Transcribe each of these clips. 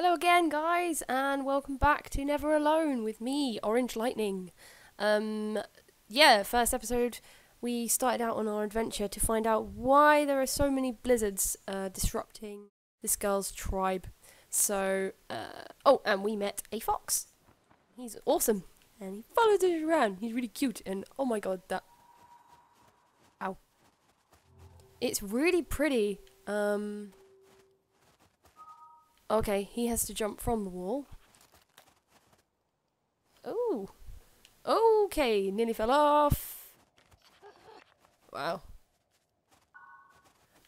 Hello again, guys, and welcome back to Never Alone with me, Orange Lightning. Yeah, first episode, we started out on our adventure to find out why there are so many blizzards disrupting this girl's tribe. So, oh, and we met a fox. He's awesome, and he follows us around. He's really cute, and oh my god, that... Ow. It's really pretty. Okay, he has to jump from the wall. Oh. Okay, nearly fell off. Wow.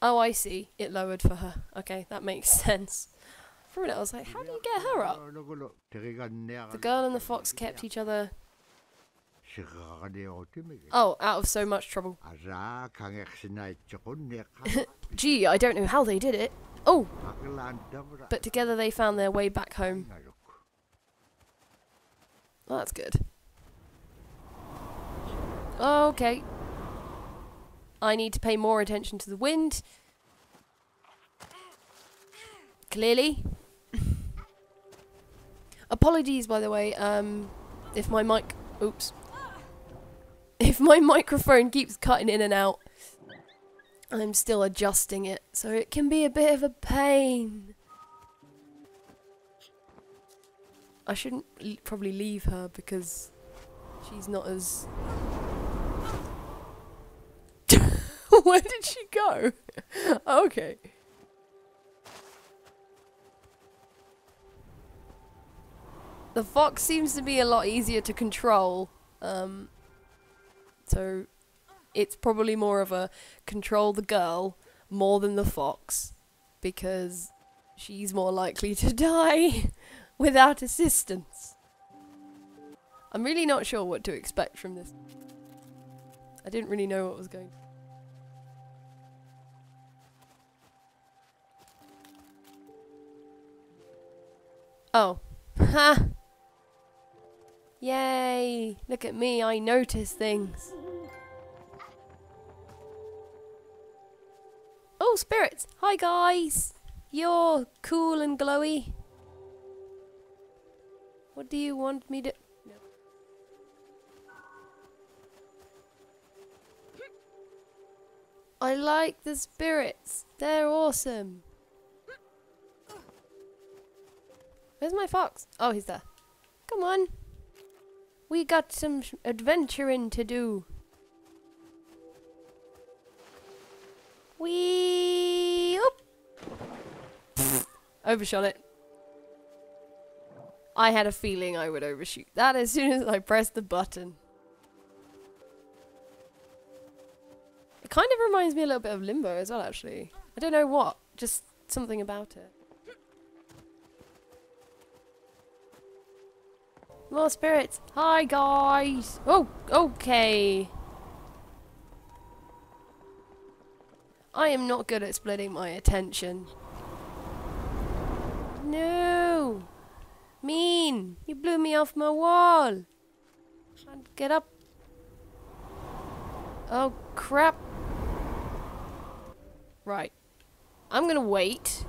Oh, I see. It lowered for her. Okay, that makes sense. For a minute, I was like, how do you get her up? The girl and the fox kept each other... Oh, out of so much trouble. Gee, I don't know how they did it. Oh! But together they found their way back home. Well, that's good. Okay. I need to pay more attention to the wind. Clearly. Apologies, by the way, if my mic... Oops. If my microphone keeps cutting in and out. I'm still adjusting it, so it can be a bit of a pain. I shouldn't probably leave her because she's not as... Where did she go? Okay. The fox seems to be a lot easier to control, so... It's probably more of a control the girl more than the fox because she's more likely to die without assistance. I'm really not sure what to expect from this. I didn't really know what was going on. Oh. Ha! Yay! Look at me, I notice things. Oh, spirits! Hi, guys! You're cool and glowy. What do you want me to... No. I like the spirits. They're awesome. Where's my fox? Oh, he's there. Come on. We got some adventuring to do. Wee! Oop. Overshot it. I had a feeling I would overshoot that as soon as I pressed the button. It kind of reminds me a little bit of Limbo as well, actually. I don't know what, just something about it. More spirits! Hi, guys! Oh, okay. I am not good at splitting my attention. No! Mean! You blew me off my wall! Can't get up. Oh, crap. Right. I'm gonna wait.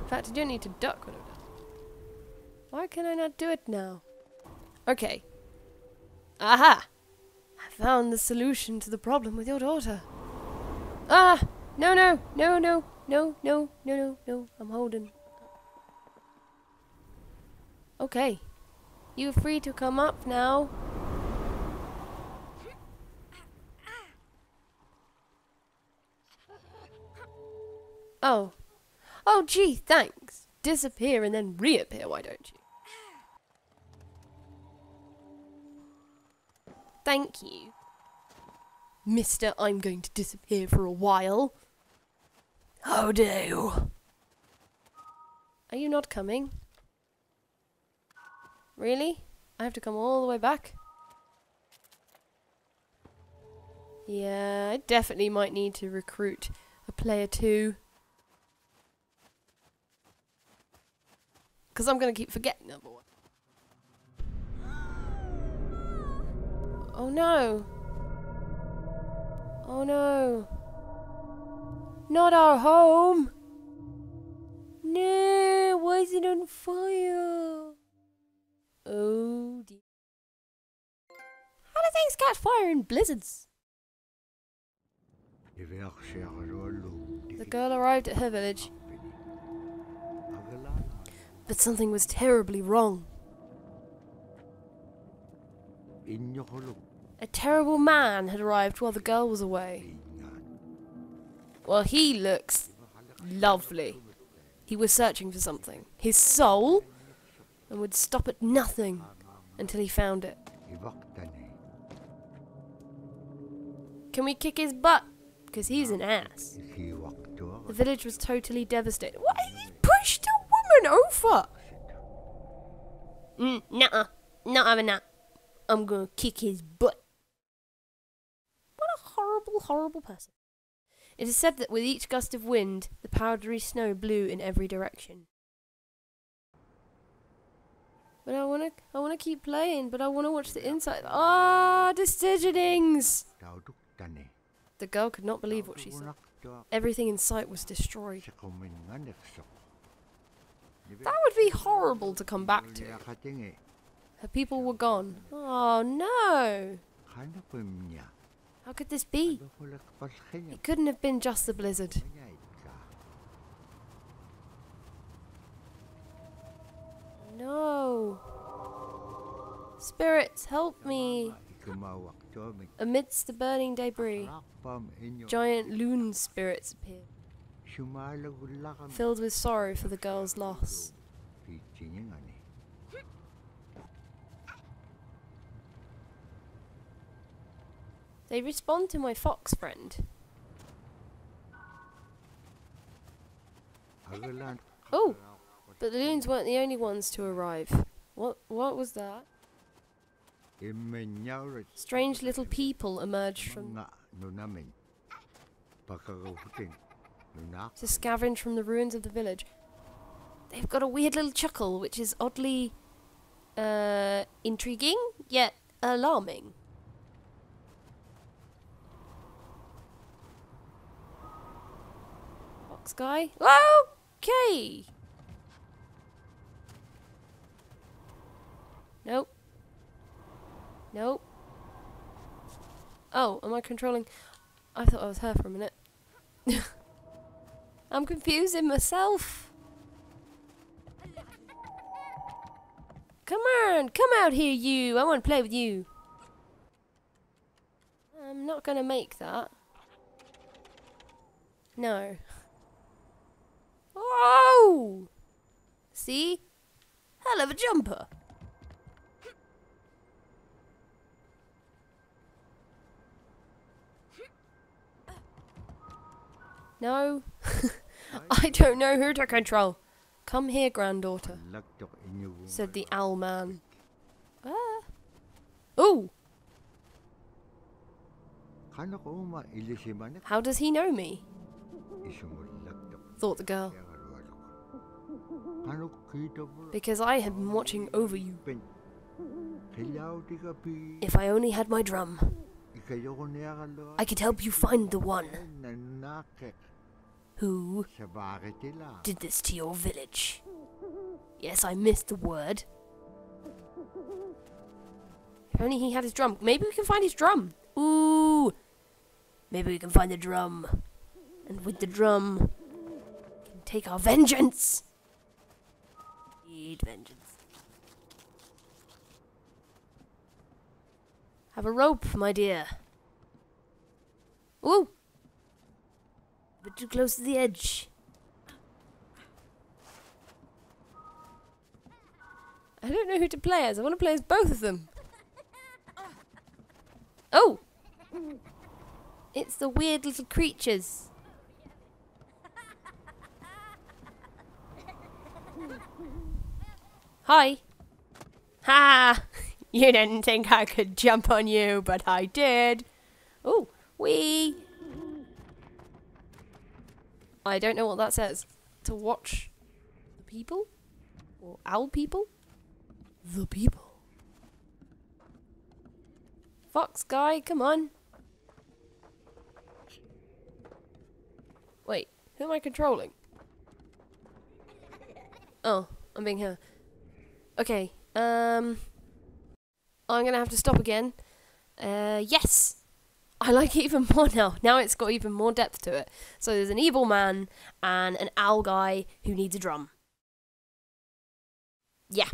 In fact, I do need to duck. Why can I not do it now? Okay. Aha! I found the solution to the problem with your daughter. Ah! No, no, no, no, no, no, no, no, no. I'm holding. Okay. You're free to come up now. Oh. Oh, gee, thanks. Disappear and then reappear, why don't you? Thank you. Mister, I'm going to disappear for a while. How dare you? Are you not coming? Really? I have to come all the way back? Yeah, I definitely might need to recruit a player too. Because I'm going to keep forgetting number one. Oh no! Oh no. Not our home. No, Why is it on fire? Oh dear. How do things catch fire in blizzards? The girl arrived at her village, but something was terribly wrong. A terrible man had arrived while the girl was away. Well, he looks lovely. He was searching for something, his soul, and would stop at nothing until he found it. Can we kick his butt? Because he's an ass. The village was totally devastated. What? He pushed a woman over! Nuh-uh. Not having that. I'm gonna kick his butt. What a horrible, horrible person. It is said that with each gust of wind, the powdery snow blew in every direction. But I wanna keep playing, but I wanna watch the inside. Ah, decisionings! The girl could not believe what she saw. Everything in sight was destroyed. That would be horrible to come back to. Her people were gone. Oh no! How could this be? It couldn't have been just the blizzard. No! Spirits, help me! Amidst the burning debris, giant loon spirits appeared, filled with sorrow for the girl's loss. They respond to my fox friend. Oh, but the loons weren't the only ones to arrive. What was that? Strange little people emerged from to scavenge from the ruins of the village. They've got a weird little chuckle, which is oddly intriguing, yet alarming. Fox guy? Okay! Nope. Nope. Oh, am I controlling? I thought I was her for a minute. I'm confusing myself. Come on, come out here, you. I want to play with you. I'm not going to make that. No. Oh! See? Hell of a jumper. No, I don't know who to control. Come here, granddaughter, said the owl man. Oh! How does he know me? Thought the girl. Because I have been watching over you. If I only had my drum, I could help you find the one who did this to your village. Yes, I missed the word. If only he had his drum. Maybe we can find his drum. Ooh. Maybe we can find the drum. And with the drum, we can take our vengeance. Need vengeance. Have a rope, my dear. Ooh. A bit too close to the edge. I don't know who to play as. I want to play as both of them. Oh! It's the weird little creatures. Hi. Ha! You didn't think I could jump on you, but I did. Oh, wee! I don't know what that says. To watch the people? Or owl people? The people. Fox guy, come on. Wait, who am I controlling? Oh. I'm being her. Okay, I'm gonna have to stop again. Yes! I like it even more now. Now it's got even more depth to it. So there's an evil man and an owl guy who needs a drum. Yeah.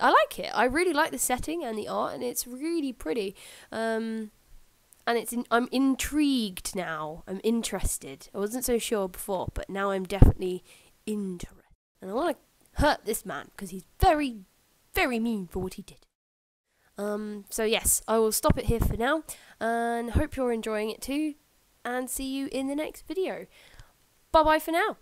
I like it. I really like the setting and the art, and it's really pretty. And it's I'm intrigued now. I'm interested. I wasn't so sure before, but now I'm definitely interested. And I want to hurt this man because he's very, very mean for what he did. So yes, I will stop it here for now, and hope you're enjoying it too, and see you in the next video. Bye bye for now.